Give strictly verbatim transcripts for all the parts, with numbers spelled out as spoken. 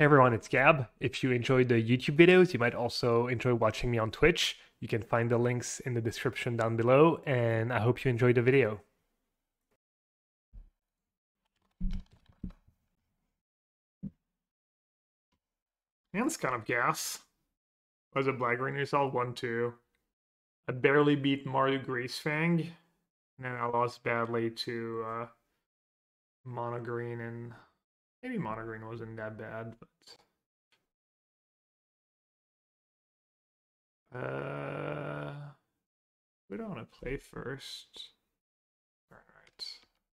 Hey everyone, it's Gab. If you enjoyed the YouTube videos, you might also enjoy watching me on Twitch. You can find the links in the description down below, and I hope you enjoyed the video. That's kind of gas. I was a Black Green yourself, one two. I barely beat Mardu Greasefang, and then I lost badly to uh, Mono Green and... Maybe Mono Green wasn't that bad, but uh, we don't want to play first. All right,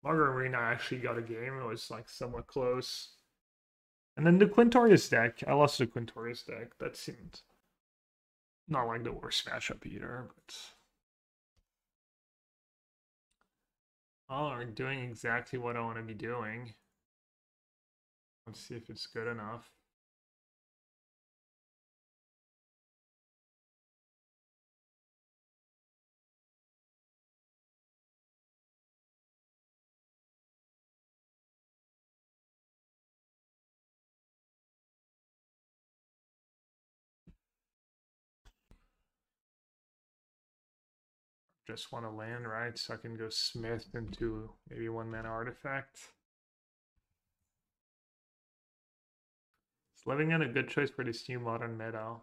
Mono Green. I actually got a game. It was like somewhat close, and then the Quintarius deck. I lost the Quintarius deck. That seemed not like the worst matchup either, but all are doing exactly what I want to be doing. Let's see if it's good enough. Just want to land, right? So I can go Smith into maybe one mana artifact. Is Living End a good choice for this new modern meta? I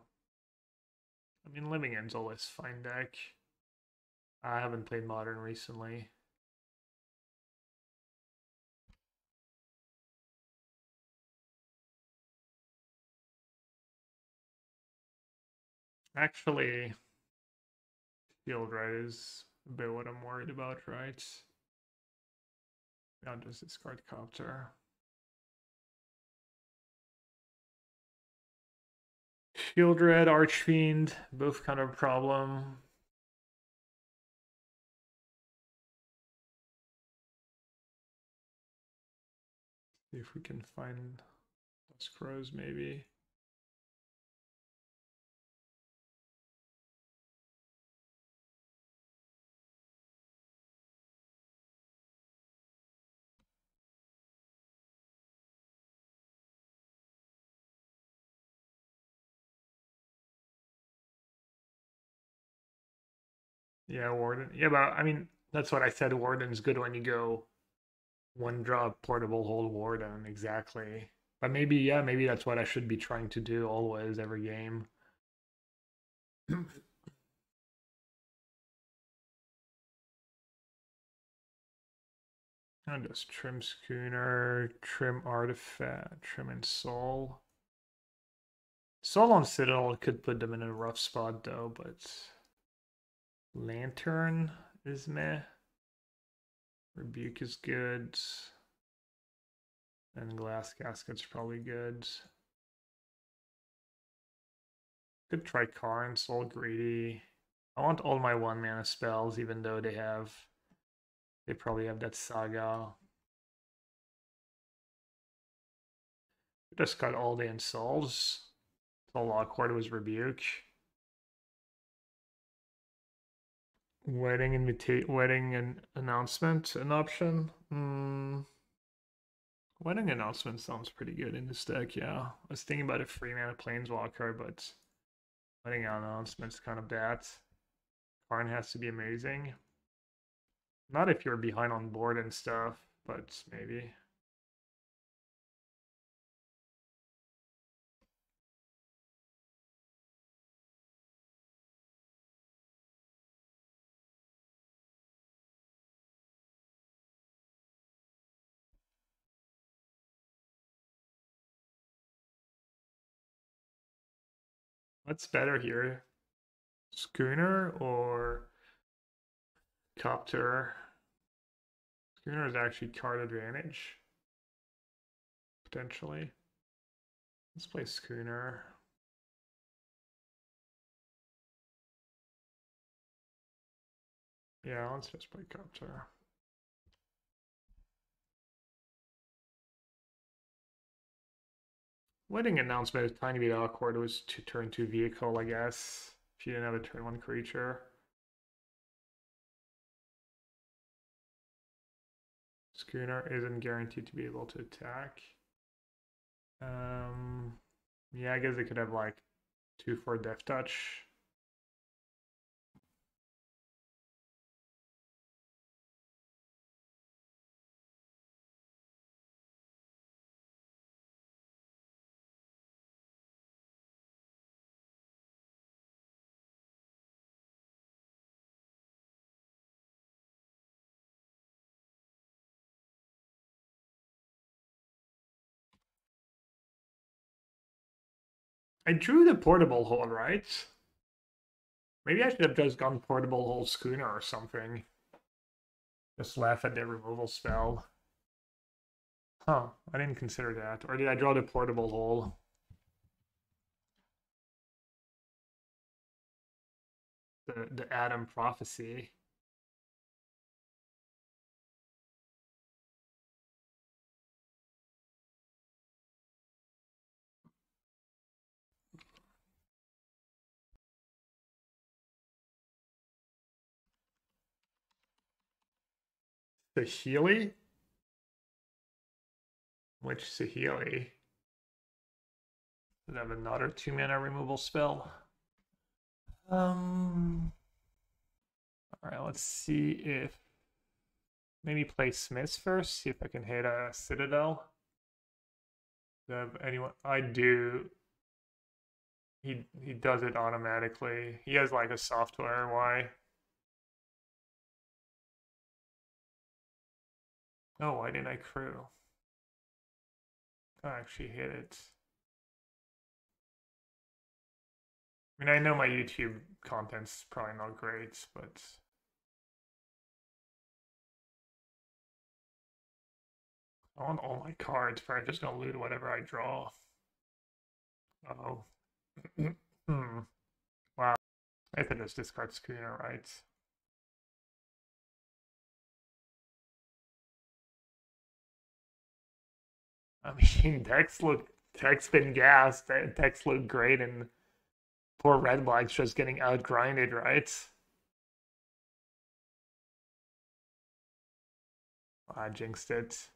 mean, Living End's always fine deck. I haven't played modern recently. Actually, field right is a bit what I'm worried about, right? I'll just discard Copter. Shield Red, Archfiend, both kind of a problem. See if we can find Dusk Rose, maybe. Yeah, Warden. Yeah, but I mean, that's what I said. Warden's good when you go one drop Portable Hole Warden, exactly. But maybe, yeah, maybe that's what I should be trying to do always, every game. I'll just trim Schooner, trim Artifact, trim Ensoul. Soul on Citadel could put them in a rough spot, though, but... Lantern is meh. Rebuke is good. And Glass Casket's probably good. Could try Karn, Soul Greedy. I want all my one mana spells, even though they have they probably have that Saga. Just got all the Insouls. The Law Chord was Rebuke. Wedding and wedding and announcement an option. Mm. Wedding announcement sounds pretty good in this deck. Yeah, I was thinking about a free mana planeswalker, but wedding announcement's kind of bad. Karn has to be amazing. Not if you're behind on board and stuff, but maybe. What's better here? Schooner or Copter? Schooner is actually card advantage, potentially. Let's play Schooner. Yeah, let's just play Copter. Wedding announcement is a tiny bit awkward. It was to turn two vehicle, I guess, if you didn't have a turn one creature. Schooner isn't guaranteed to be able to attack. Um, Yeah, I guess they could have like two for Death Touch. I drew the Portable Hole, right? Maybe I should have just gone Portable Hole Schooner or something. Just laugh at the removal spell. Huh, I didn't consider that. Or did I draw the Portable Hole? The, the Adam Prophecy. The Sahili? Which Sahili? Does it have another two mana removal spell? Um. Alright, let's see if. Maybe play Smiths first, see if I can hit a Citadel. Do I have anyone? I do. He, he does it automatically. He has like a software. Why? Oh, why didn't I crew? I actually hit it. I mean, I know my YouTube content's probably not great, but... I want all my cards, but I'm just gonna loot whatever I draw. Uh-oh. hmm. Wow. I think it's discard Schooner, right? I mean, Dex look, Dex been gassed. Dex looked great, and poor Red Black's just getting outgrinded, right? I jinxed it.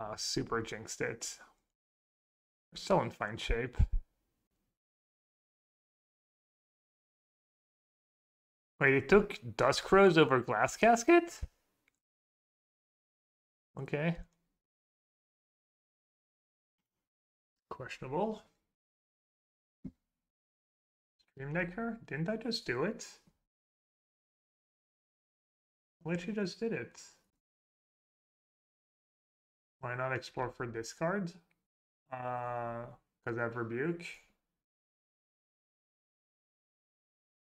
Uh, super jinxed it. We're still in fine shape. Wait, it took Dusk Rose over Glass Casket? Okay. Questionable. Stream Decker? Didn't I just do it? Literally just did it. Why not explore for discard? Uh, because I have Rebuke.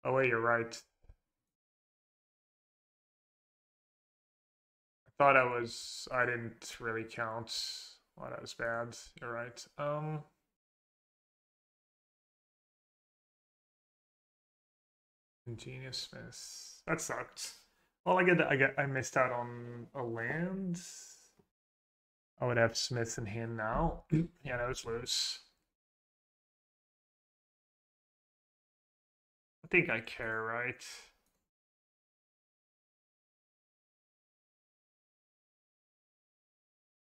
Oh wait, you're right. Thought I was, I didn't really count. Well, that was bad. You're right. Um, Ingenious Smith. That sucked. Well, I get that. I get. I missed out on a land. I would have Smith in hand now. Yeah, that was loose. I think I care, right?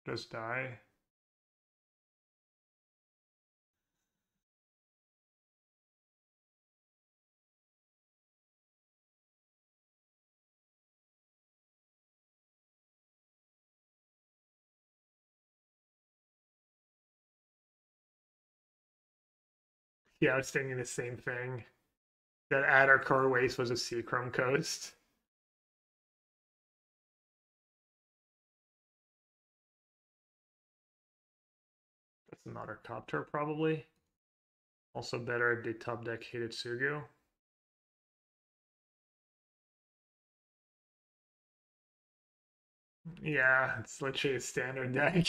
Just die. Yeah, I was thinking the same thing. That Adarkar Wastes was a Seacrum Coast. Another Copter, probably. Also better if they top deck hated Sugu. Yeah, it's literally a standard deck.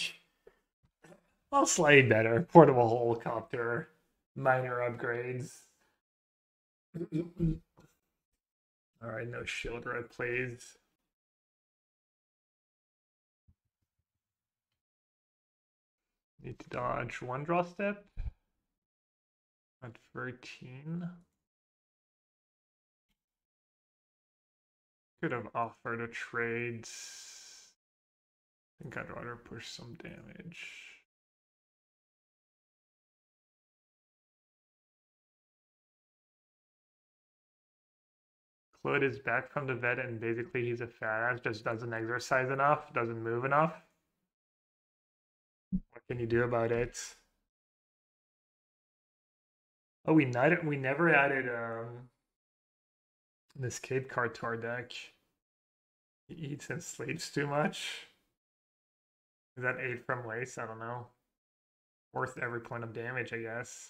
Well, slightly better. Portable Hole, Copter, minor upgrades. Alright, no shield red, please. Need to dodge one draw step at thirteen. Could have offered a trade. I think I'd rather push some damage. Claude is back from the vet and basically he's a fat ass, just doesn't exercise enough, doesn't move enough. What can you do about it? Oh, we not, we never added um, an escape card to our deck. He eats and sleeps too much. Is that eight from Lace? I don't know. Worth every point of damage, I guess.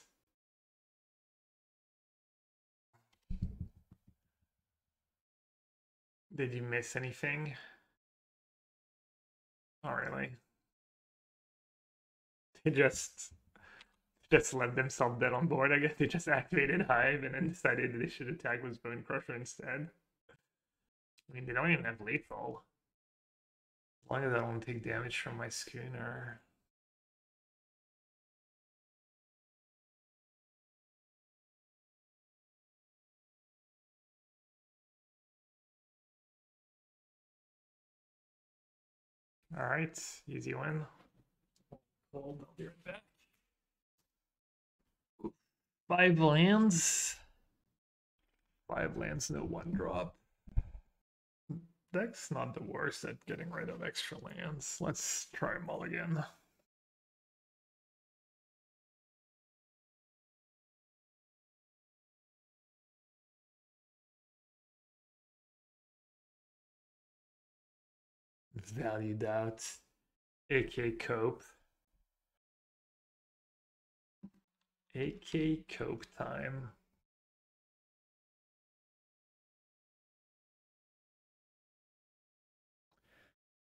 Did you miss anything? Not really. They just just let themselves dead on board, I guess. They just activated Hive and then decided that they should attack with Bone Crusher instead. I mean, they don't even have lethal. As long as I don't take damage from my schooner. All right, easy win. Hold, I'll be right back. Five lands. Five lands, no one drop. Deck's not the worst at getting rid of extra lands. Let's try mulligan. Valued out, aka cope. aka cope time.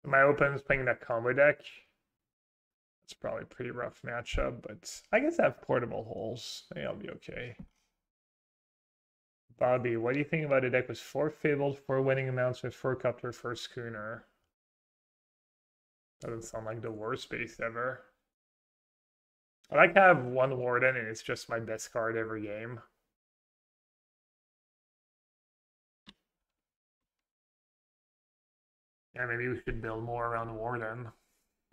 My opponent's playing that combo deck. It's probably a pretty rough matchup, but I guess I have portable holes. I think I'll be okay. Bobby, what do you think about a deck with four Fabled, four Wedding Announcement, four Copter, four Schooner? Doesn't sound like the worst base ever. I like to have one Warden and it's just my best card every game. Yeah, maybe we should build more around Warden.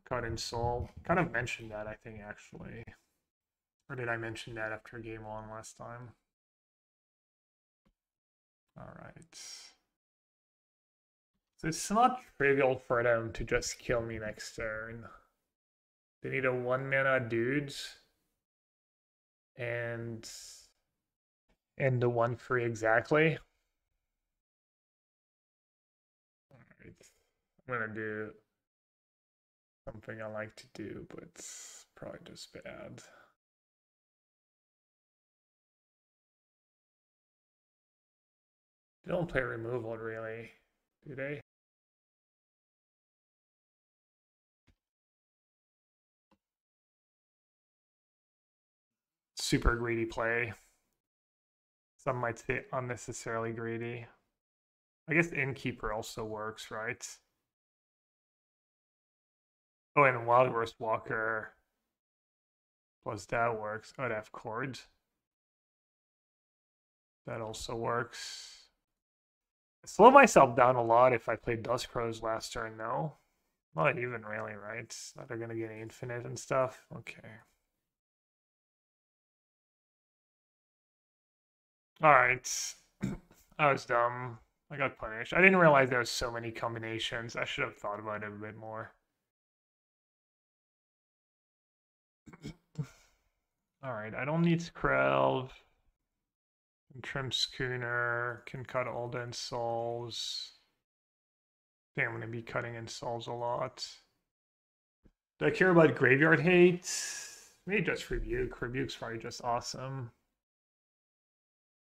Cut in Soul. Kind of mentioned that, I think, actually. Or did I mention that after game one last time? Alright. So it's not trivial for them to just kill me next turn. They need a one-mana dude. And... And the one free exactly. Alright. I'm gonna do something I like to do, but it's probably just bad. They don't play removal, really, do they? Super greedy play. Some might say unnecessarily greedy. I guess Innkeeper also works, right? Oh, and Wild Horse Walker plus that works. Oh, they have Chord. That also works. I slowed myself down a lot if I played Dusk Rose last turn, no? Not even really, right? They're gonna get infinite and stuff. Okay. Alright, I was dumb. I got punished. I didn't realize there was so many combinations. I should have thought about it a bit more. Alright, I don't need Skrelv. Can trim Schooner. Can cut all the Ensouls. I think I'm going to be cutting Ensouls a lot. Do I care about Graveyard Hate? Maybe just Rebuke. Rebuke's probably just awesome.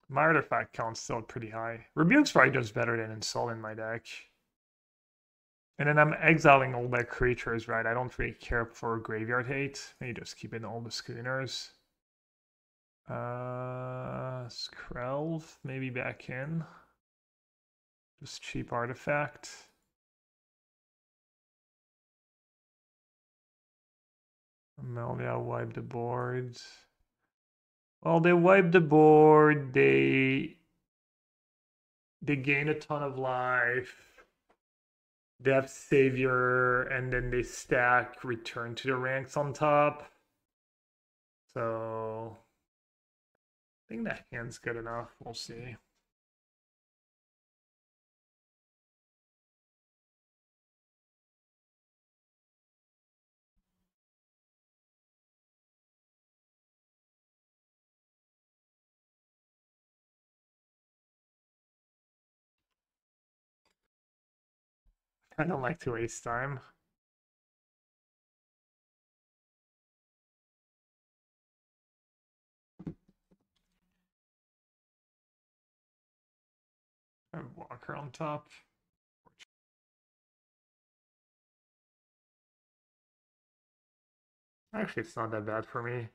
My artifact count's still pretty high. Rebuke's probably just better than Ensoul in my deck. And then I'm exiling all my creatures, right? I don't really care for Graveyard Hate. Maybe just keep in all the Schooners. Uh, Skrelv, maybe back in. Just cheap artifact. Amelia wiped the board. Well, they wipe the board, they, they gain a ton of life, They have Savior, and then they stack Return to the Ranks on top. So I think that hand's good enough. We'll see. I don't like to waste time. Walker on top. Actually, it's not that bad for me.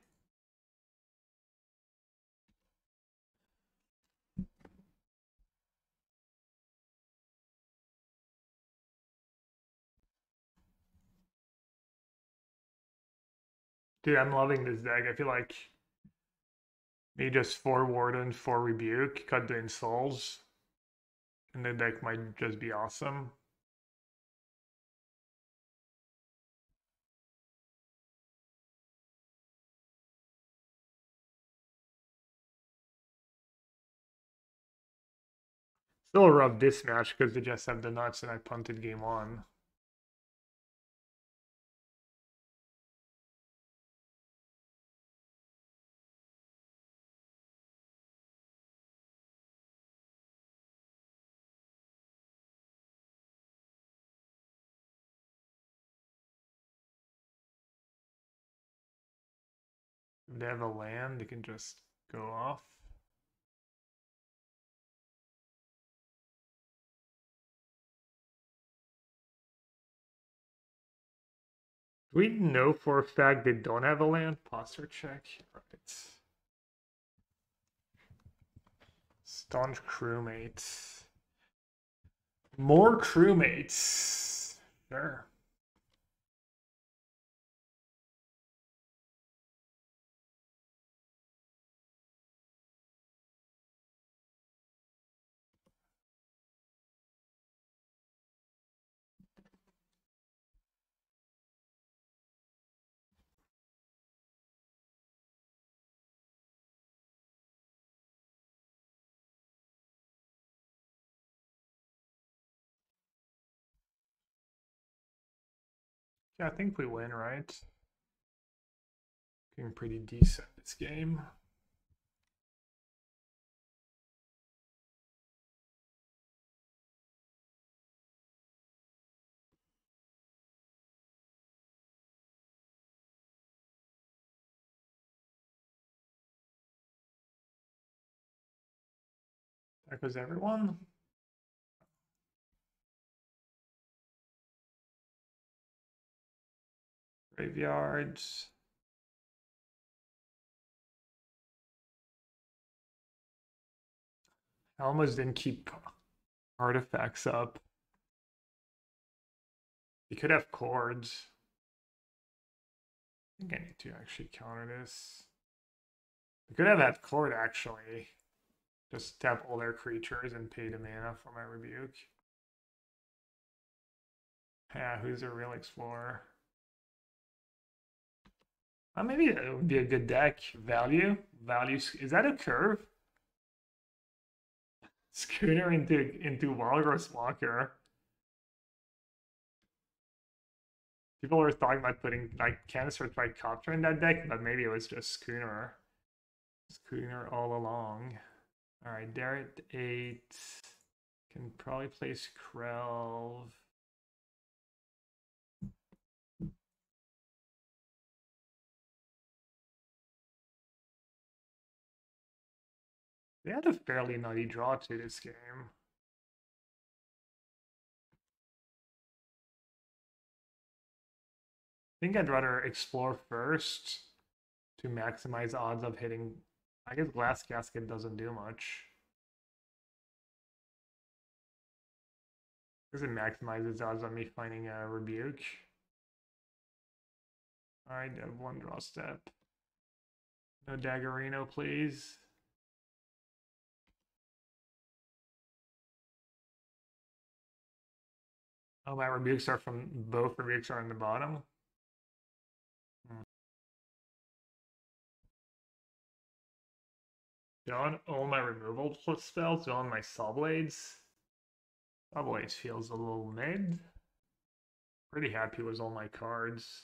Dude, I'm loving this deck. I feel like me just four Warden, four Rebuke, cut the Insouls, and the deck might just be awesome. Still a rough this match because they just have the nuts and I punted game one. They have a land, they can just go off. Do we know for a fact they don't have a land? Posture check. Right. Staunch Crewmates. More Crewmates. Sure. Yeah, I think we win, right? Looking pretty decent this game. There goes everyone. Graveyards. I almost didn't keep artifacts up. You could have cords. I think I need to actually counter this. We could have had cord actually. Just tap all their creatures and pay the mana for my rebuke. Yeah, who's a real explorer? Oh, maybe it would be a good deck. Value, value. Is that a curve? Schooner into into Walrus Walker. People were talking about putting like Canister by Copter in that deck, but maybe it was just Schooner. Schooner all along. All right, there at eight. Can probably play Skrelv. They had a fairly nutty draw to this game. I think I'd rather explore first to maximize odds of hitting. I guess Glass Casket doesn't do much. Because it maximizes odds on me finding a rebuke. Alright, I have one draw step. No Daggerino, please. Oh, my rebukes are from both rebukes are on the bottom. Hmm. Don't own my removal spells, don't own my Sawblades. Sawblades feels a little mid. Pretty happy with all my cards.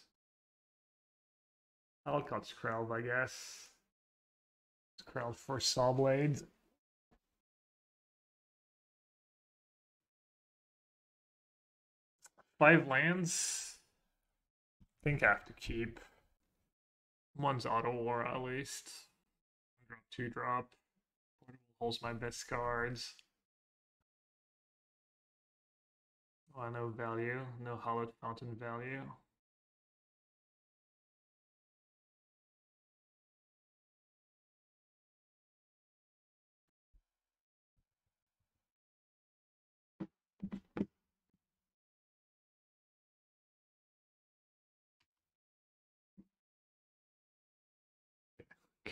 I'll cut Skrelv, I guess. Skrelv for Sawblades. Five lands. I think I have to keep. One's Auto War at least. Drop two drop. Portable Hole's my best cards. Oh, no value. No Hallowed Fountain value.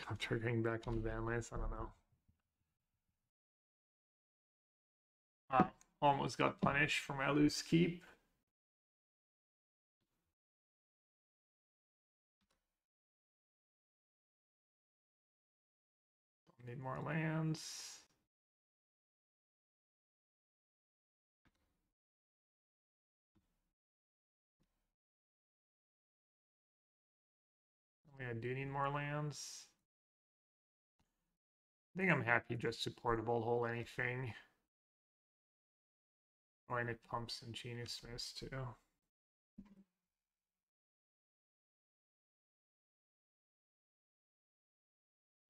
After getting back on the ban list, I don't know. I almost got punished for my loose keep. Don't need more lands. I mean, I do need more lands. I think I'm happy just to Portable Hole anything. Oh, and it pumps Ingenious Smith too.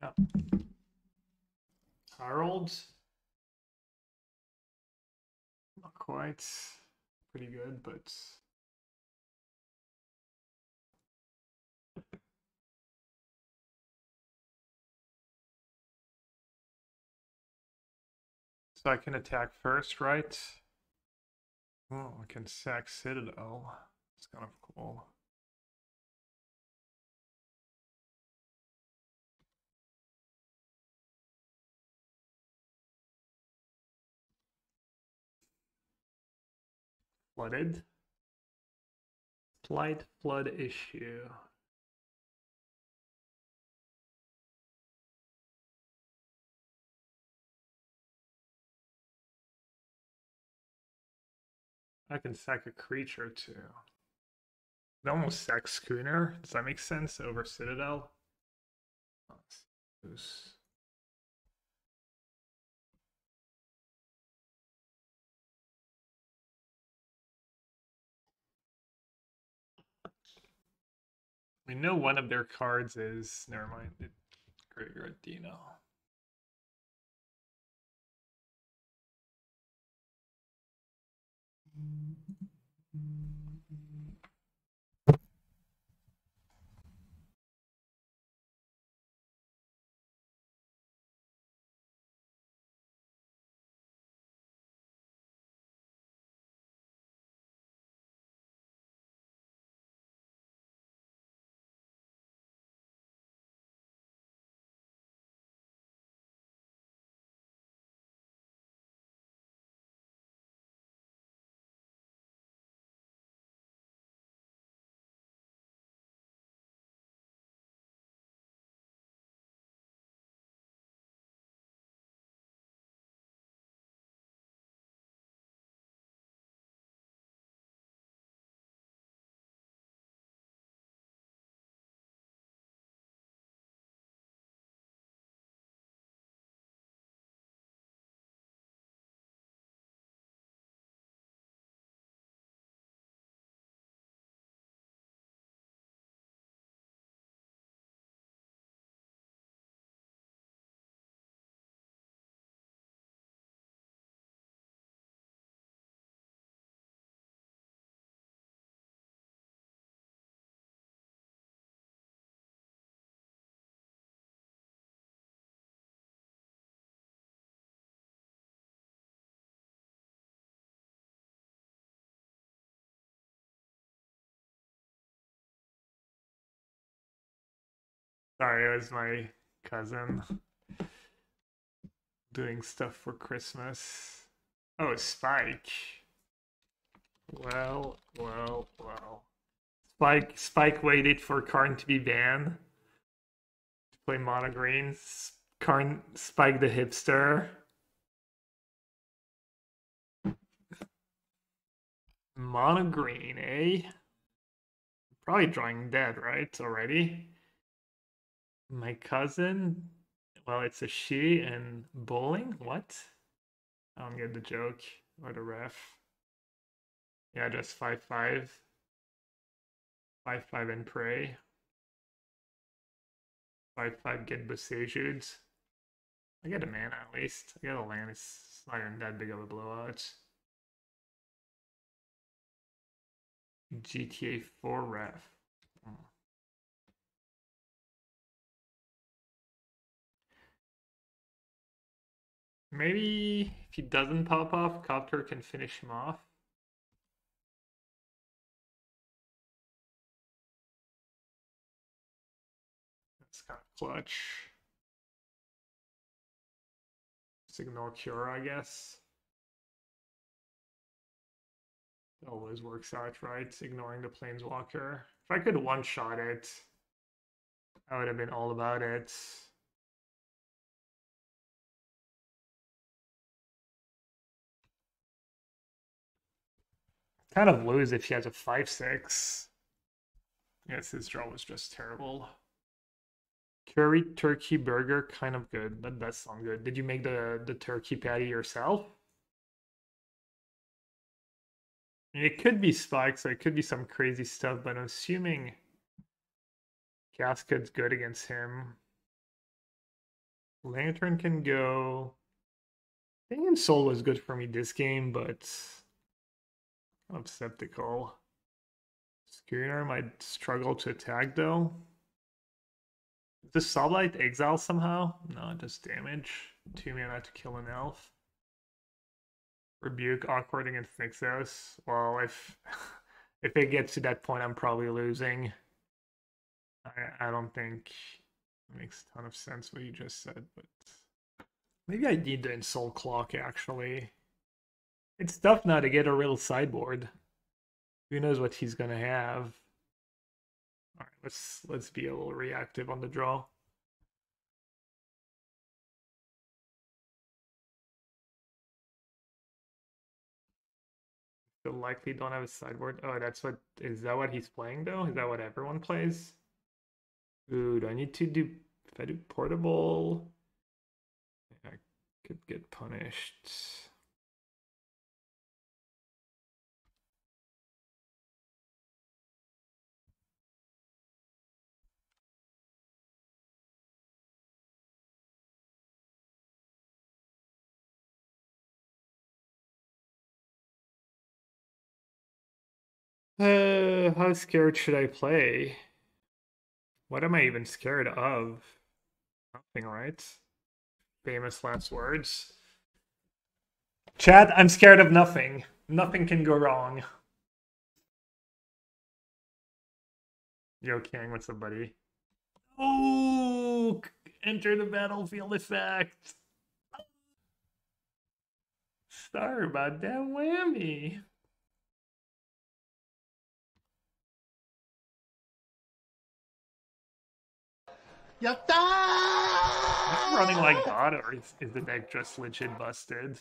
Yep. Harold? Not quite. Pretty good, but... So I can attack first, right? Oh, I can sack Citadel. It's kind of cool. Flooded. Slight flood issue. I can sack a creature too. It almost sacks Schooner. Does that make sense over Citadel? Let's we know one of their cards is never mind. It graveyard Dino. Sorry, it was my cousin doing stuff for Christmas. Oh, Spike. Wow, wow, wow. Spike, Spike waited for Karn to be banned to play mono green. Karn, Spike the hipster. Mono green, eh? Probably drawing dead, right? Already. My cousin. Well, it's a she and bowling. What? I don't get the joke or the ref. Yeah, just five five. Five five and pray. Five five get Basejo'd. I get a mana at least. I get a land. It's not even that big of a blowout. G T A four ref. Oh. Maybe if he doesn't pop off, Copter can finish him off. That's kind of clutch. Signal cure, I guess. Always works out, right? Ignoring the planeswalker. If I could one-shot it, I would have been all about it. Kind of lose if he has a five six. Yes, his draw was just terrible. Curry turkey burger, kind of good. That does sound good. Did you make the, the turkey patty yourself? It could be spikes, so it could be some crazy stuff, but I'm assuming Casket's good against him. Lantern can go. I think Ensoul was good for me this game, but I'm skeptical. Schooner might struggle to attack though. Does Sawblade exile somehow? No, just damage. Two mana to kill an elf. Rebuke awkward against Nixos. Well, if if it gets to that point, I'm probably losing. I, I don't think it makes a ton of sense what you just said, but maybe I need the Ensoul Clock actually. It's tough now to get a real sideboard. Who knows what he's gonna have? All right, let's let's be a little reactive on the draw. They'll likely don't have a sideboard. Oh, that's what is that what he's playing though? Is that what everyone plays? Ooh, do I need to do if I do portable? I could get punished. Uh, how scared should I play? What am I even scared of? Nothing, right? Famous last words. Chat, I'm scared of nothing. Nothing can go wrong. Yo, Kang, what's up, buddy? Oh, enter the battlefield effect. Sorry about that whammy. Yatta! I'm running like God, or is, is the deck just legit busted?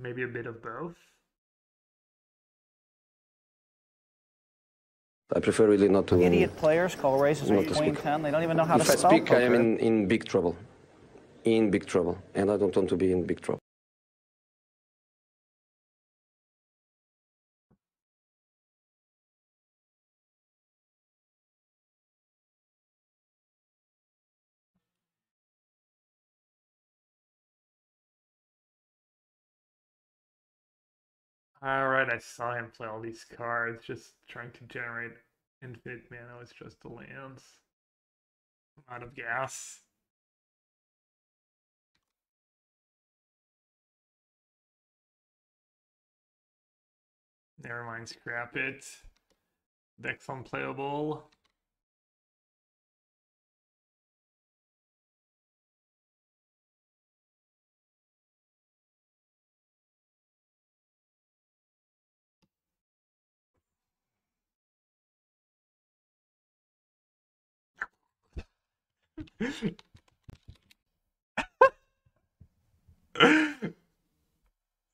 Maybe a bit of both. I prefer really not to. Idiot players call races with point ten. They don't even know how to spell. If I speak, I am in, in big trouble. In big trouble. And I don't want to be in big trouble. Alright, I saw him play all these cards, just trying to generate infinite mana with just the lands. I'm out of gas. Never mind, scrap it. Deck's unplayable.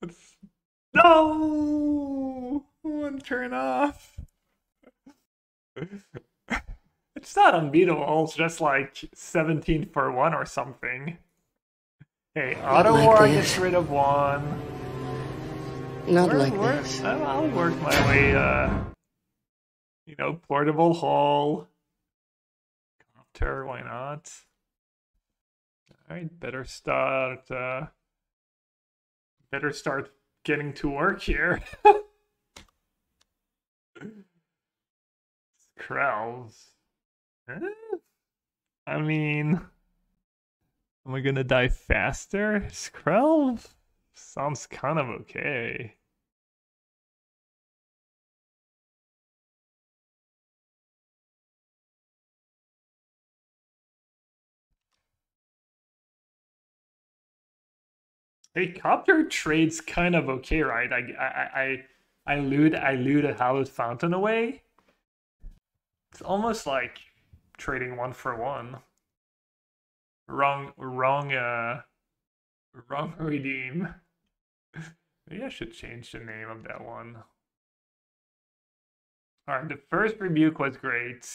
It's... No! One turn off. It's not unbeatable, it's just like seventeen for one or something. Hey, auto war like gets rid of one. Not where, like where, this. I'll, I'll work my way, uh... you know, portable hole. Copter, why not? Alright, better start, uh... better start getting to work here. Skrelv. Eh? I mean... am I gonna die faster? Skrelv? Sounds kind of okay. Hey, Copter trades kind of okay, right? I I I, I loot I loot a Hallowed Fountain away. It's almost like trading one for one. Wrong, wrong, uh, wrong redeem. Maybe I should change the name of that one. Alright, the first rebuke was great.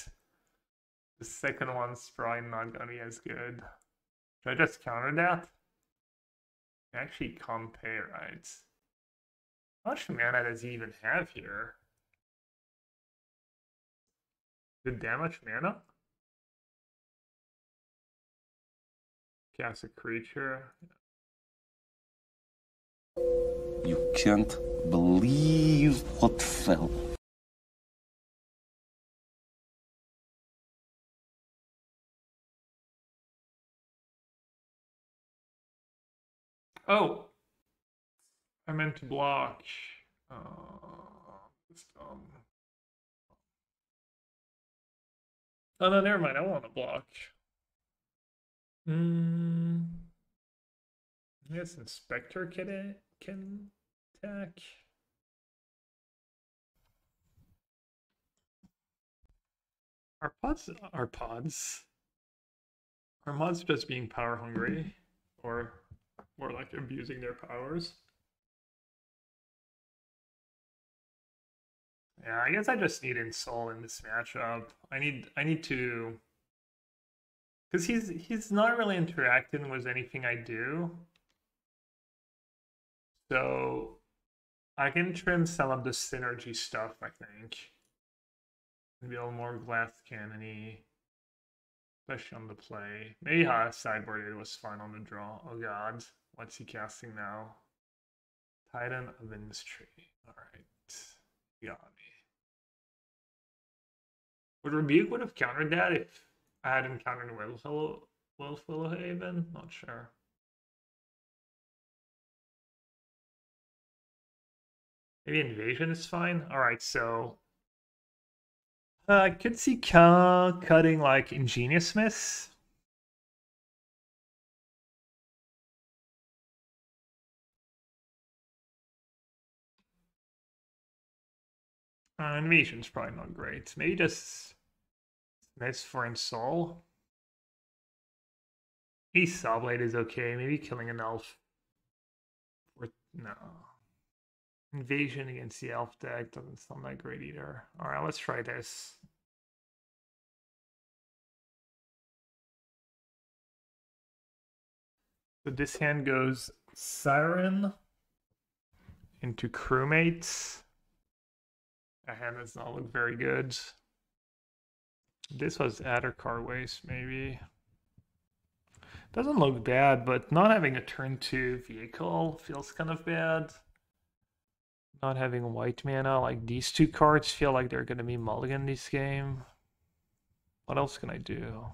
The second one's probably not gonna be as good. Should I just counter that? I actually can't pay, right? How much mana does he even have here? The damage mana? Cast a creature. You can't believe what fell. Oh, I meant to block. Uh, just, um... Oh no, never mind. I want to block. Hmm. Yes, Inspector can can attack. Our pods, our pods, our mods just being power hungry, or more like abusing their powers. Yeah, I guess I just need Ensoul in this matchup. I need, I need to. Because he's he's not really interacting with anything I do. So I can trim some of the synergy stuff, I think. Maybe a little more glass cannon-y. Especially on the play. Maybe how I sideboarded was fine on the draw. Oh god. What's he casting now? Titan of Industry. Alright. You got me. Would Rebuke would have countered that if I had encountered Willful Willowhaven? Not sure. Maybe Invasion is fine? Alright, so... Uh, I could see Ka cutting, like, Ingenious Smith. Uh, Invasion's probably not great. Maybe just... Nice for Ensoul. East Sawblade is okay. Maybe killing an elf. Or, no. Invasion against the elf deck doesn't sound that great either. Alright, let's try this. So this hand goes Siren into Crewmates. That hand does not look very good. This was Adarkar Wastes, maybe. Doesn't look bad, but not having a turn two vehicle feels kind of bad. Not having white mana, like these two cards feel like they're going to be mulligan this game. What else can I do?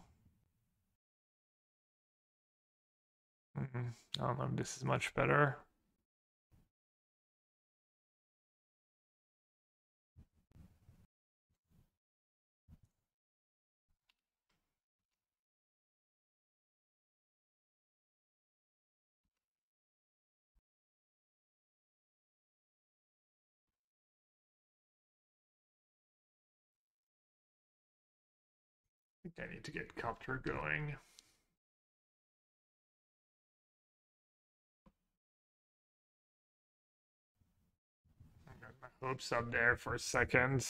Mm-hmm. I don't know if this is much better. I need to get Copter going. my hopes up there for a second.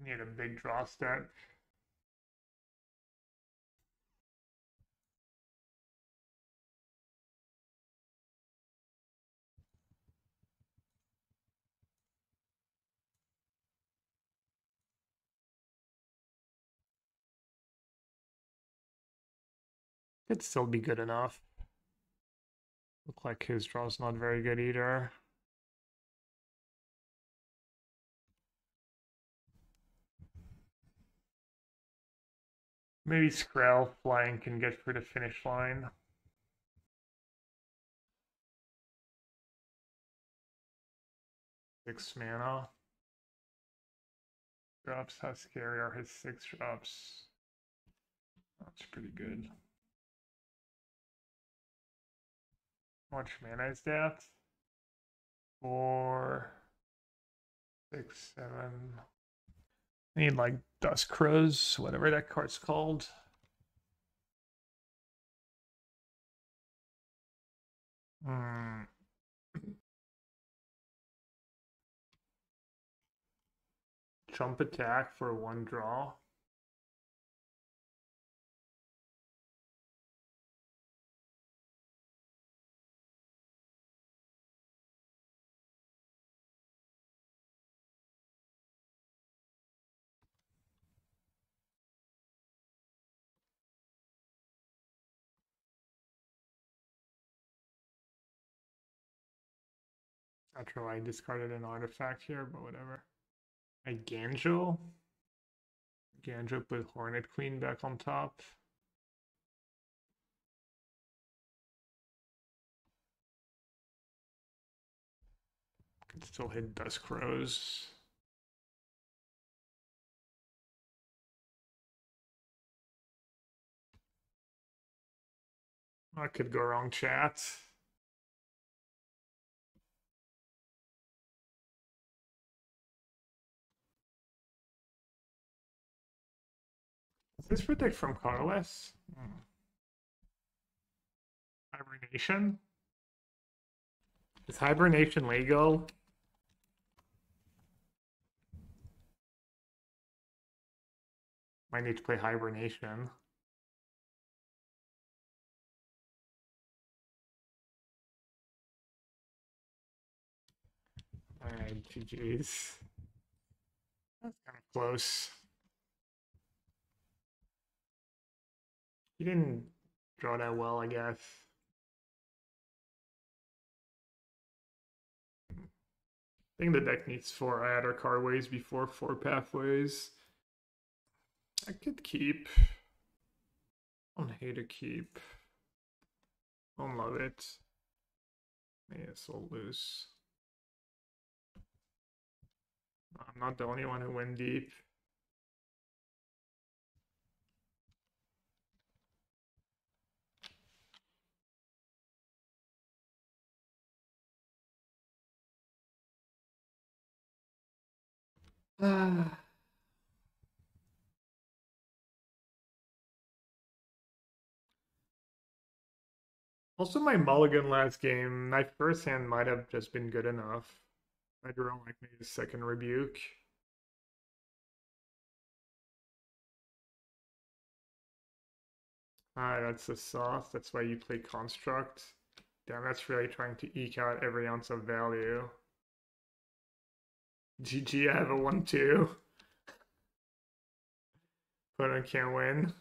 Need a big draw step. Could still be good enough. Look like his draw's not very good either. Maybe Skrelv flying can get through the finish line. Six mana. Drops, how scary are his six drops? That's pretty good. How much mana is that? Four, six, seven. I need like Dusk Rose, whatever that card's called. Mm. Jump attack for one draw. Not sure why I discarded an artifact here, but whatever. A Ganjo? Ganjo put Hornet Queen back on top. Could still hit Dusk Rose. I could go wrong, chat. Does this protect from Carless? Hmm. Hibernation? Is Hibernation legal? Might need to play Hibernation. Alright, G G's. That's kind of close. He didn't draw that well, I guess. I think the deck needs four Adarkar Wastes before four pathways. I could keep. I don't hate a keep. I don't love it. Maybe this will lose. I'm not the only one who went deep. Uh, also, my mulligan last game, my first hand might have just been good enough. I drew like maybe a second rebuke. Ah, that's a soft. That's why you play construct. Damn, that's really trying to eke out every ounce of value. G G, I have a one two. But I can't win.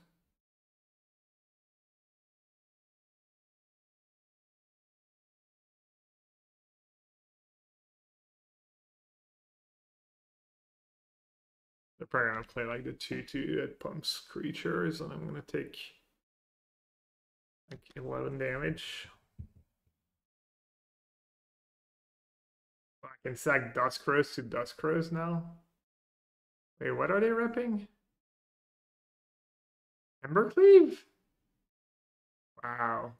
They're probably going to play like the two two that pumps creatures, and I'm going to take like eleven damage. I can sack Dusk Rose to Dusk Rose now. Wait, what are they repping? Embercleave? Wow.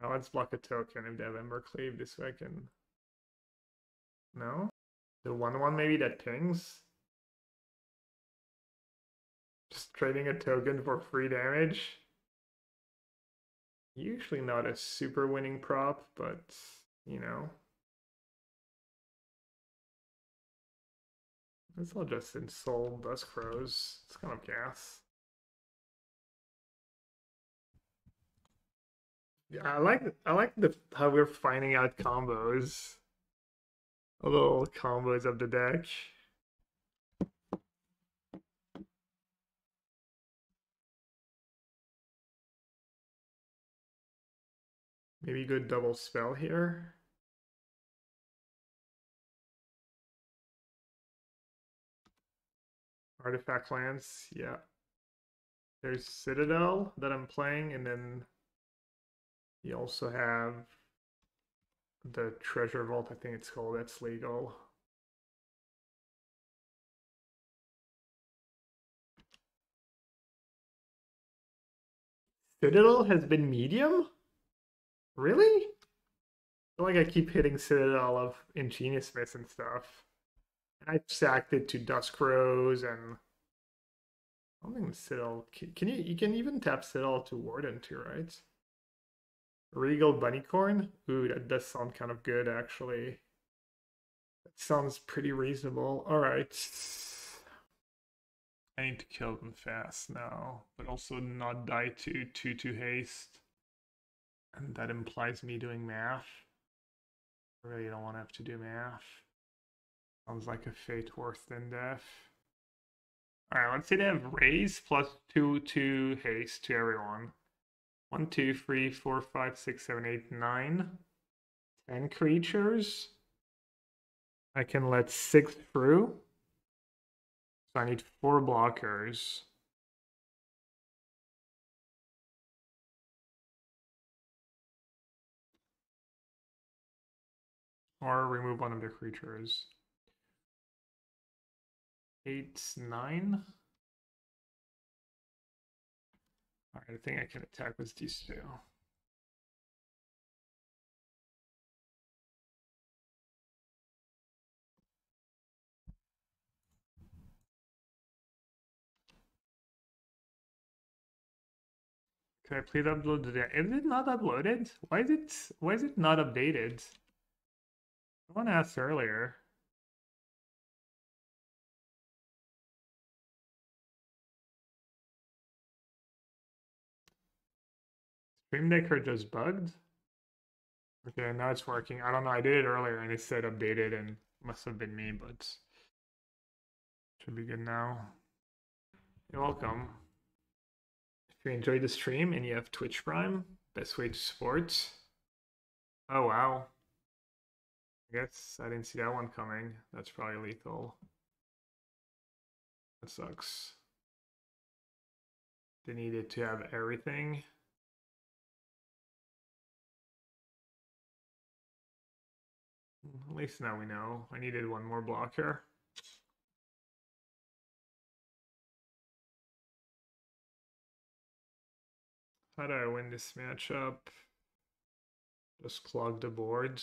Well, let's block a token if they have Embercleave this way I can... No? The one one maybe that pings? Just trading a token for free damage? Usually not a super winning prop, but, you know. Let's all just Ensoul Dusk Rose. It's kind of gas. Yeah, I like I like the how we're finding out combos. Little combos of the deck. Maybe good double spell here. Artifact lands, yeah. There's Citadel that I'm playing, and then you also have the Treasure Vault, I think it's called, that's legal. Citadel has been medium? Really? I feel like I keep hitting Citadel of Ingenious Smith and stuff. And I've sacked it to Dusk Rose and I don't think the Citadel can, can you you can even tap Citadel to Warden too, right? Regal Bunnycorn? Ooh, that does sound kind of good actually. That sounds pretty reasonable. Alright. I need to kill them fast now, but also not die to two two haste. And that implies me doing math. I really don't want to have to do math. Sounds like a fate worse than death. Alright, let's say they have raise plus two two haste to everyone. one, two, three, four, five, six, seven, eight, nine. ten creatures. I can let six through. So I need four blockers. Or remove one of their creatures. eight, nine. All right, I think I can attack with these two. Can I please upload the data? Is it not uploaded? Why is it why is it not updated? Someone asked earlier. Stream Deck are just bugged? Okay, now it's working. I don't know, I did it earlier and it said updated and must have been me, but should be good now. You're welcome. If you enjoyed the stream and you have Twitch Prime, best way to support. Oh wow. I guess I didn't see that one coming. That's probably lethal. That sucks. They needed to have everything. At least now we know. I needed one more blocker. How do I win this matchup? Just clog the board.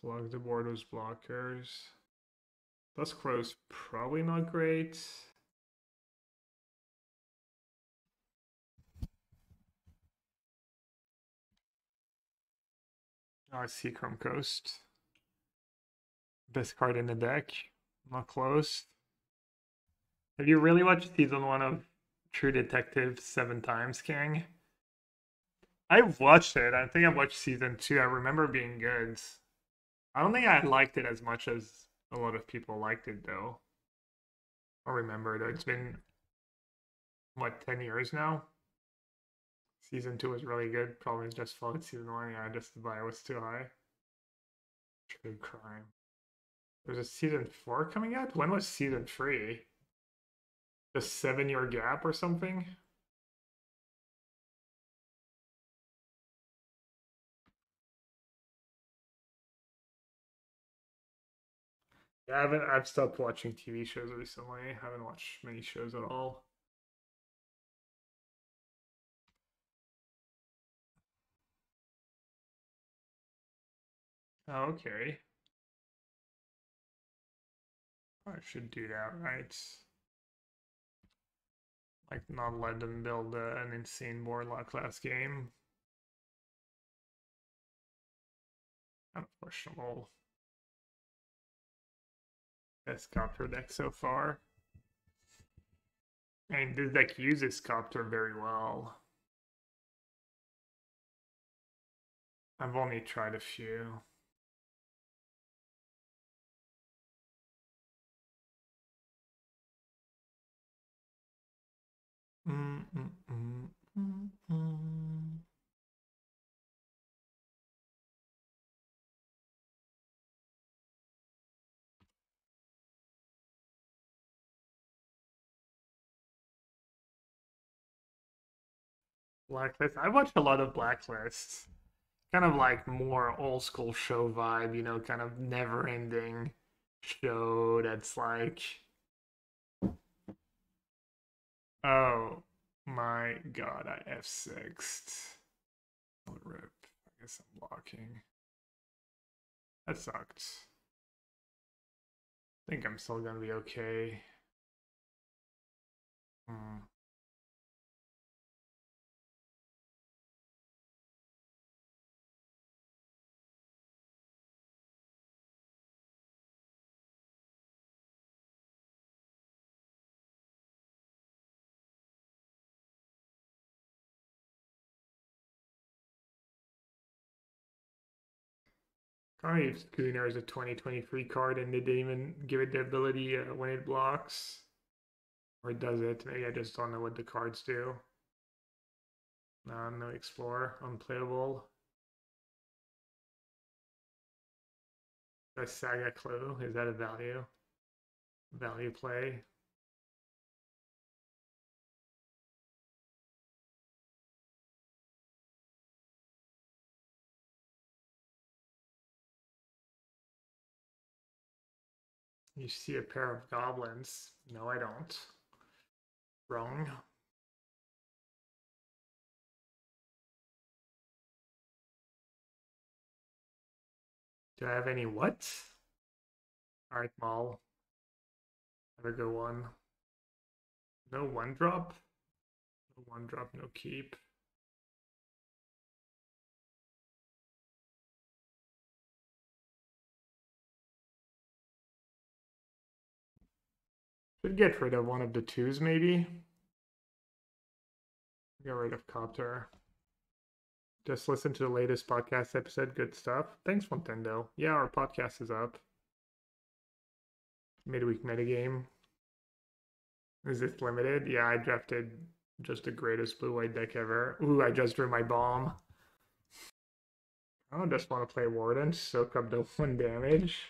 Clog the board with blockers. Dusk Rose probably not great. Oh, I see Chrome Coast. Best card in the deck. Not close. Have you really watched season one of True Detective seven times, King? I've watched it. I think I've watched season two. I remember being good. I don't think I liked it as much as a lot of people liked it, though. I remember though. It's been, what, ten years now? Season two was really good. Probably just followed season one. Yeah, just the buy was too high. True crime. There's a season four coming out? When was season three? The seven year gap or something? Yeah, I haven't, I've stopped watching T V shows recently. I haven't watched many shows at all. Oh, okay. I should do that, right? Like, not let them build uh, an insane Warlock class game. Unfortunately. Best Copter deck so far. And this deck uses Copter very well. I've only tried a few. Mm -mm -mm -mm -mm. Blacklist. I watch a lot of Blacklists. Kind of like more old school show vibe, you know, kind of never ending show that's like, oh my god, I F six'd. Rip. I guess I'm blocking. That sucked. I think I'm still gonna be okay. Hmm. Ingenious Schooner is a twenty twenty-three card, and did they even give it the ability uh, when it blocks? Or does it? Maybe I just don't know what the cards do. No, no Explorer, unplayable. The Saga Clue, is that a value? Value play? You see a pair of goblins. No, I don't. Wrong. Do I have any what? Alright, Maul. Have a good one. No one drop. No one drop, no keep. Get rid of one of the twos, maybe. Get rid of Copter. Just listen to the latest podcast episode. Good stuff. Thanks, Nintendo. Yeah, our podcast is up. Midweek metagame. Is it limited? Yeah, I drafted just the greatest blue-white deck ever. Ooh, I just drew my bomb. I don't just want to play Warden. Soak up the one damage.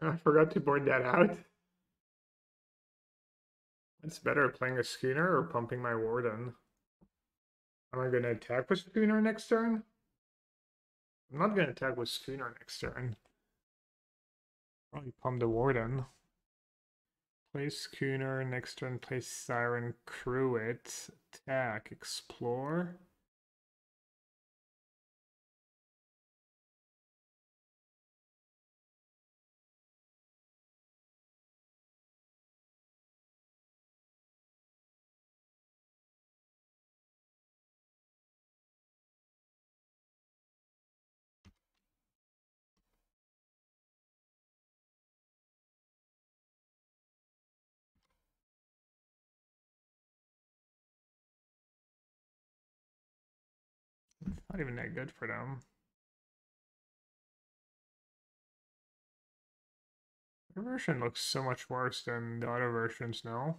I forgot to board that out. It's better, playing a Schooner or pumping my Warden. Am I going to attack with Schooner next turn? I'm not going to attack with Schooner next turn. Probably pump the Warden. Play Schooner, next turn play Siren, Crew it, attack, explore. Not even that good for them. Their version looks so much worse than the other versions now.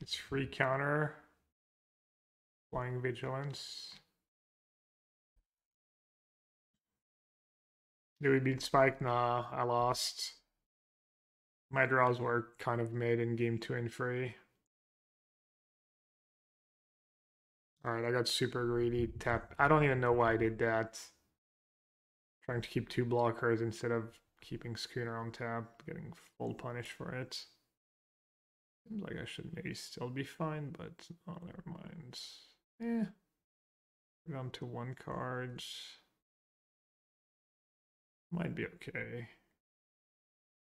It's free counter, flying vigilance. Did we beat Spike? Nah, I lost. My draws were kind of made in game two and three. Alright, I got super greedy. Tap. I don't even know why I did that. Trying to keep two blockers instead of keeping Schooner on tap. Getting full punish for it. Seems like I should maybe still be fine, but oh, never mind. Eh. Down to one card. Might be okay.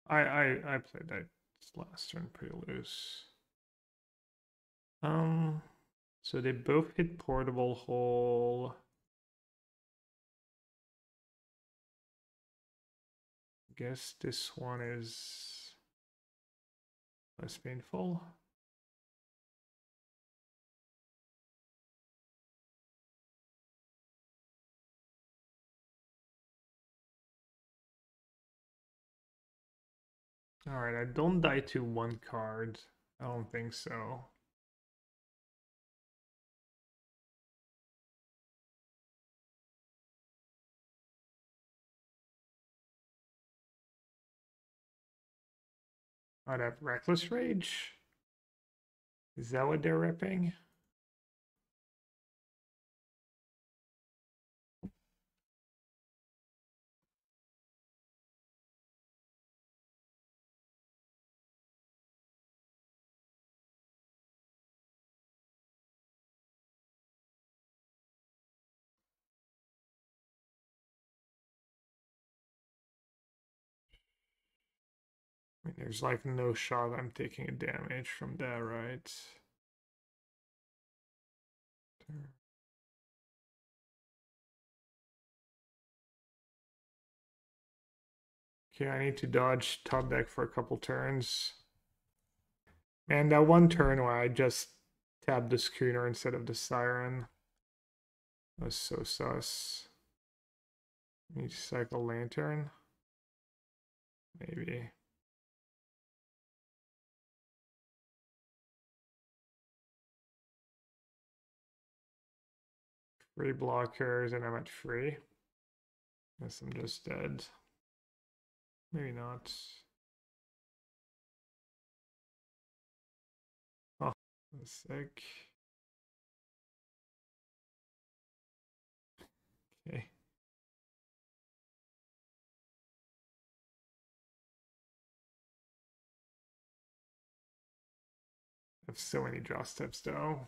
I, I I played that last turn pretty loose. Um, so they both hit Portable Hole. Guess this one is less painful. Alright, I don't die to one card. I don't think so. I'd have Reckless Rage. Is that what they're ripping? I mean, there's like no shot I'm taking a damage from that, right? Okay, I need to dodge top deck for a couple turns. Man, that one turn where I just tabbed the Schooner instead of the Siren was so sus. I need to cycle Lantern. Maybe. Three blockers and I'm at three. Guess I'm just dead. Maybe not. Oh, that's sick. Okay. I have so many draw steps though.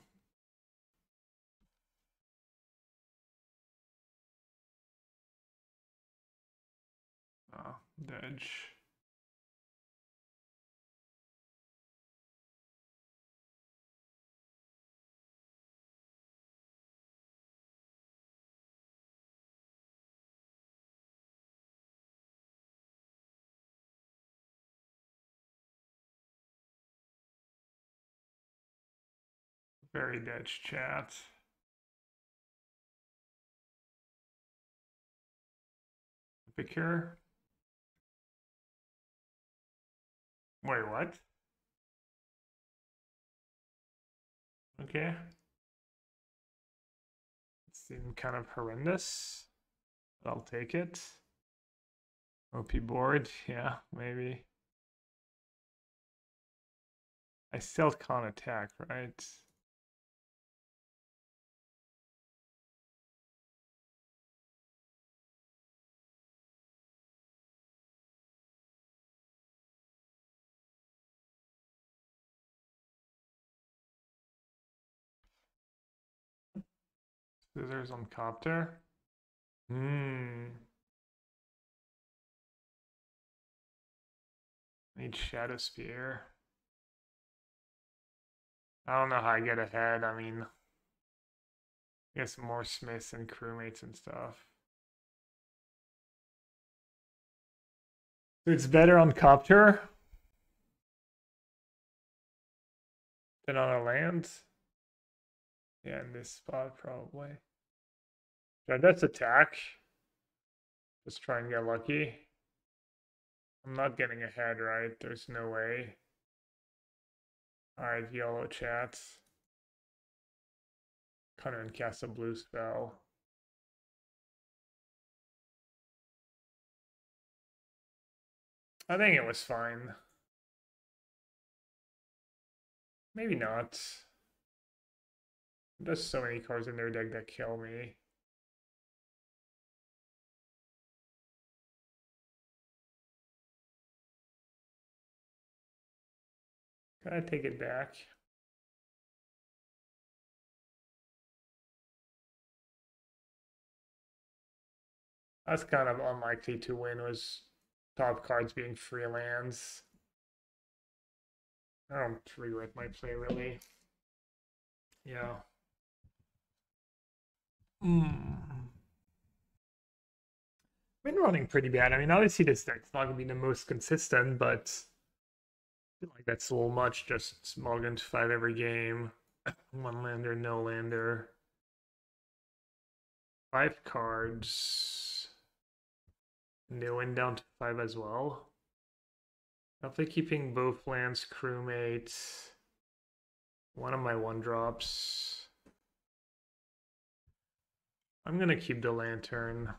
Oh, dodge. Very dodge chat. Epicure. Wait, what? Okay. It seemed kind of horrendous, but I'll take it. O P board, yeah, maybe. I still can't attack, right? Scissors on Copter. Hmm. Need Shadow Sphere. I don't know how I get ahead. I mean, I guess more Smiths and crewmates and stuff. So it's better on Copter than on a land. Yeah, in this spot probably. Yeah, that's attack. Just try and get lucky. I'm not getting ahead, right? There's no way. Alright, yellow chats. Connor and cast a blue spell. I think it was fine. Maybe not. There's so many cards in their deck that kill me. Can I take it back? That's kind of unlikely to win, was top cards being free lands. I don't regret my play, really. Yeah. Mm. Been running pretty bad. I mean, obviously this deck's not going to be the most consistent, but I feel like that's a little much. Just smog into five every game. One lander, no lander. Five cards. And they went down to five as well. Definitely keeping both lands, crewmates. One of my one drops. I'm gonna keep the lantern.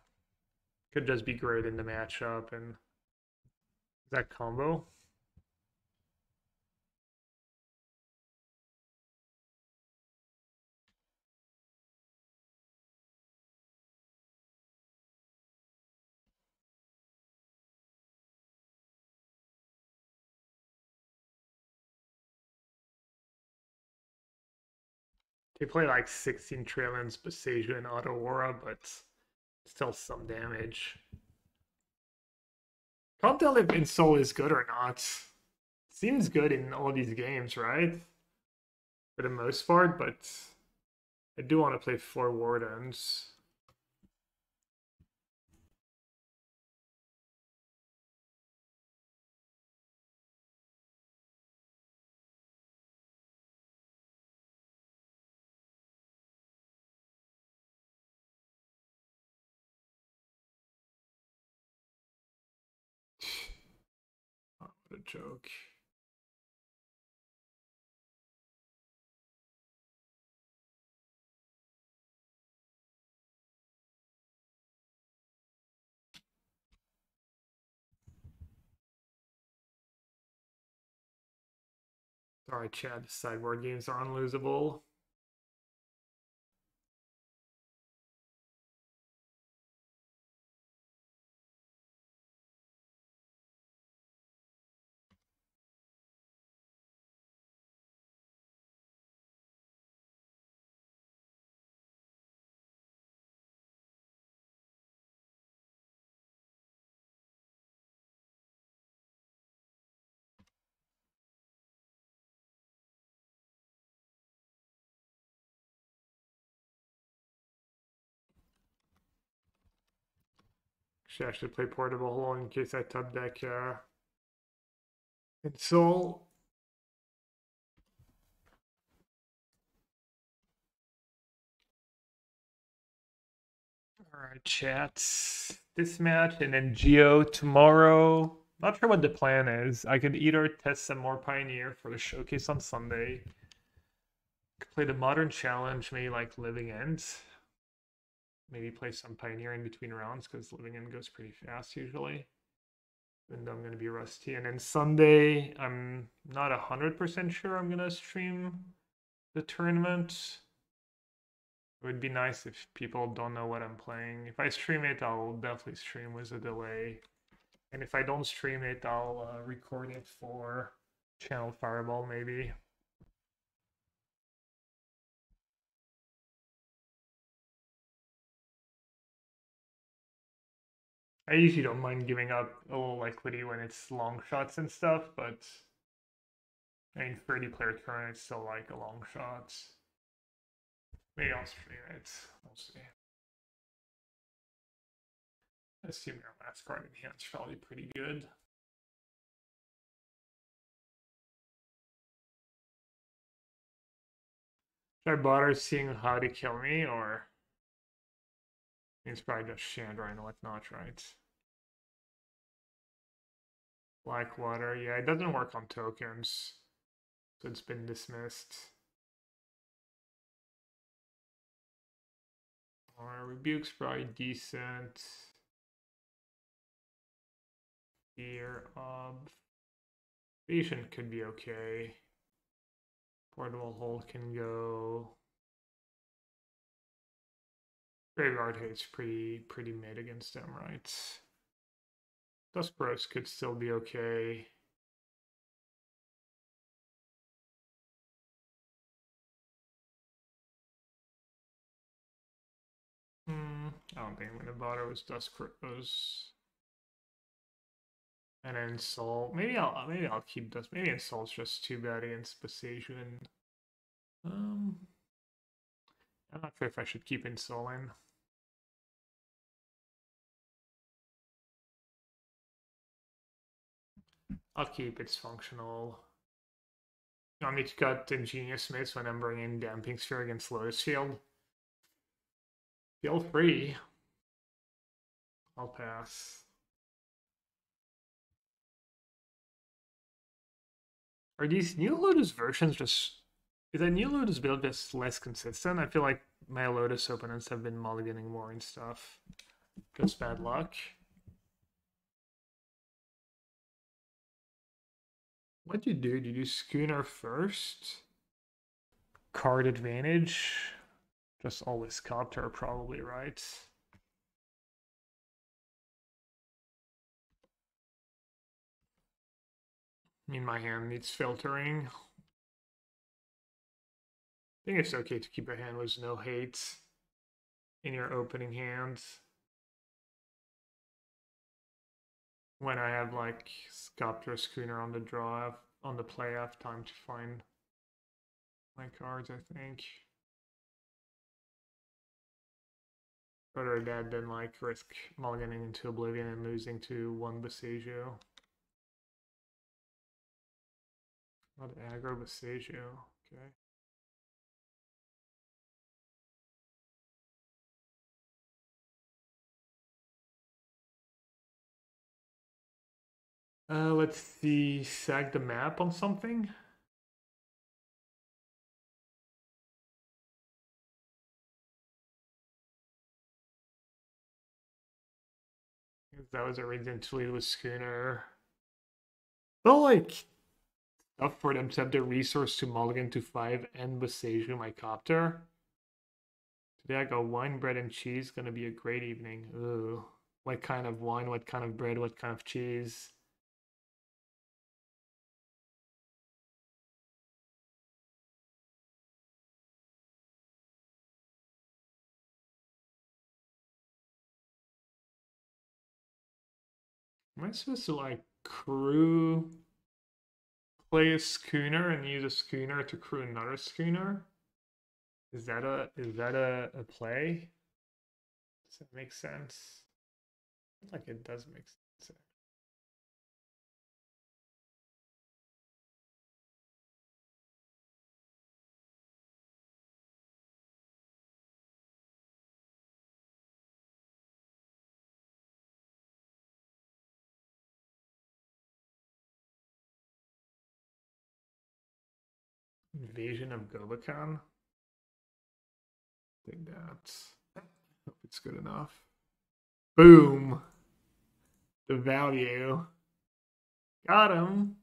Could just be great in the matchup. And is that combo? They play like sixteen Traillands, Basejo, and Adarkar, but still some damage. Can't tell if Ensoul is good or not. Seems good in all these games, right? For the most part, but I do want to play four Wardens. What a joke. Sorry, Chad, the sideboard games are unlosable. Should actually play Portable Hole in case I top deck uh, Ensoul. Alright, chats. This match and then Geo tomorrow. Not sure what the plan is. I could either test some more Pioneer for the showcase on Sunday. Could play the Modern Challenge, maybe like Living End. Maybe play some Pioneer in between rounds because Living End goes pretty fast usually. Even though I'm going to be rusty. And then Sunday, I'm not one hundred percent sure I'm going to stream the tournament. It would be nice if people don't know what I'm playing. If I stream it, I'll definitely stream with a delay. And if I don't stream it, I'll uh, record it for Channel Fireball maybe. I usually don't mind giving up a little liquidity when it's long shots and stuff, but I mean, thirty player tournament is still like a long shot. Maybe I'll stream it. We'll see. Assuming our last card in hand is probably pretty good. Should I bother seeing how to kill me, or? It's probably just Chandra and whatnot, right? Blackwater, yeah, it doesn't work on tokens, so it's been dismissed. Or Rebuke's probably decent. Sphere. Um, patient could be okay. Portable Hole can go. Graveyard Hate's pretty pretty mid against them, right? Dusk Rose could still be okay. Hmm, I don't think I'm gonna bother with Dusk Rose. And Ensoul. Maybe I'll maybe I'll keep Dusk. Maybe Ensoul's just too bad against Basejo. Um I'm not sure if I should keep Ensoul in. I'll keep it's functional. You want me to cut Ingenious Smith when I'm bringing in Damping Sphere against Lotus Field? Feel free. I'll pass. Are these new Lotus versions just... Is that new Lotus build just less consistent? I feel like my Lotus opponents have been mulliganing more and stuff. Just bad luck. What do you do? Do you do Schooner first? Card advantage? Just always Copter, probably, right? I mean, my hand needs filtering. I think it's okay to keep a hand with no hate in your opening hand. When I have like Copter Schooner on the draw, on the play, I have time to find my cards, I think. Better that than like risk mulliganing into oblivion and losing to one Basejo. Not aggro Basejo, okay. Uh, let's see, sag the map on something. That was a reason to lead with Schooner. Well, like, stuff for them to have the resource to mulligan to five and Basejo my Copter. Today I got wine, bread, and cheese. Gonna be a great evening. Ooh. What kind of wine? What kind of bread? What kind of cheese? Am I supposed to like crew, play a schooner and use a schooner to crew another schooner? Is that a is that a, a play? Does that make sense? I feel like it does make sense. Invasion of Gobakhan. Take that. Hope it's good enough. Boom. The value. Got him.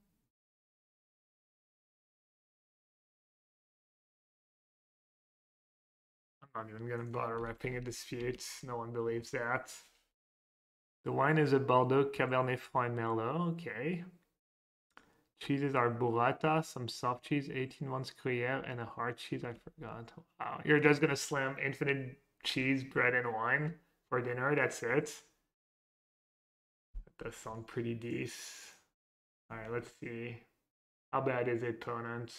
I'm not even gonna bother wrapping a dispute. No one believes that. The wine is a Bordeaux Cabernet Franc Merlot. Okay. Cheeses are burrata, some soft cheese, eighteen months Gruyere, and a hard cheese. I forgot. Wow. You're just going to slam infinite cheese, bread, and wine for dinner. That's it. That does sound pretty decent. All right, let's see. How bad is it, opponent?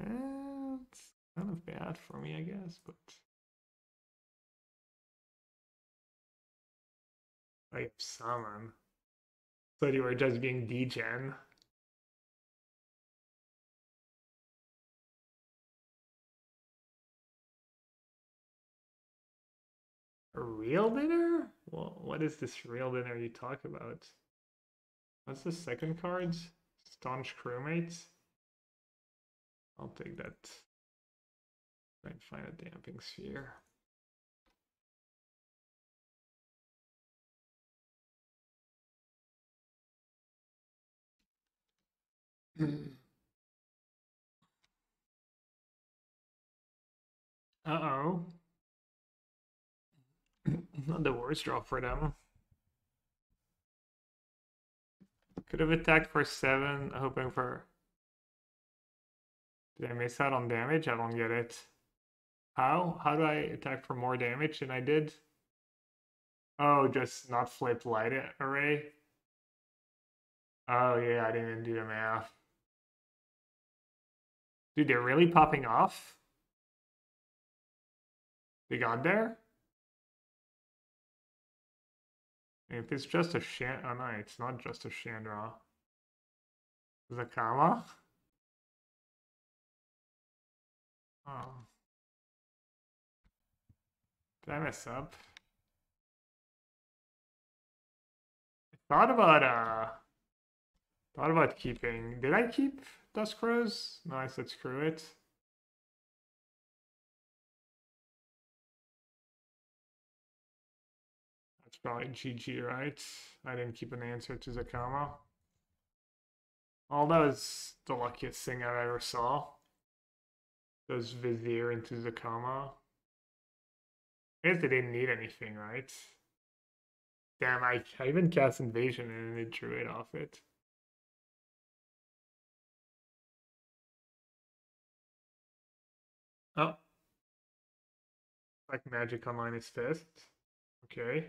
It's kind of bad for me, I guess, but. I have salmon. So you were just being degen. A real dinner? Well, what is this real dinner you talk about? What's the second card? Staunch Crewmates? I'll take that. Try and find a Damping Sphere. Uh-oh. Not the worst draw for them. Could have attacked for seven, hoping for... Did I miss out on damage? I don't get it. How? How do I attack for more damage than I did? Oh, just not flip light array? Oh yeah, I didn't even do the math. Dude, they're really popping off? They got there? If it's just a shan... Oh no, it's not just a Chandra. Zakama? Oh. Did I mess up? I thought about, uh... thought about keeping... Did I keep Dusk Rose? No, I said screw it. That's probably G G, right? I didn't keep an answer to Zakama. Oh, that was the luckiest thing I ever saw. Those Vizier into Zakama. I guess they didn't need anything, right? Damn, I, I even cast Invasion and it drew it off it. Oh. Like Magic Online is fist. Okay.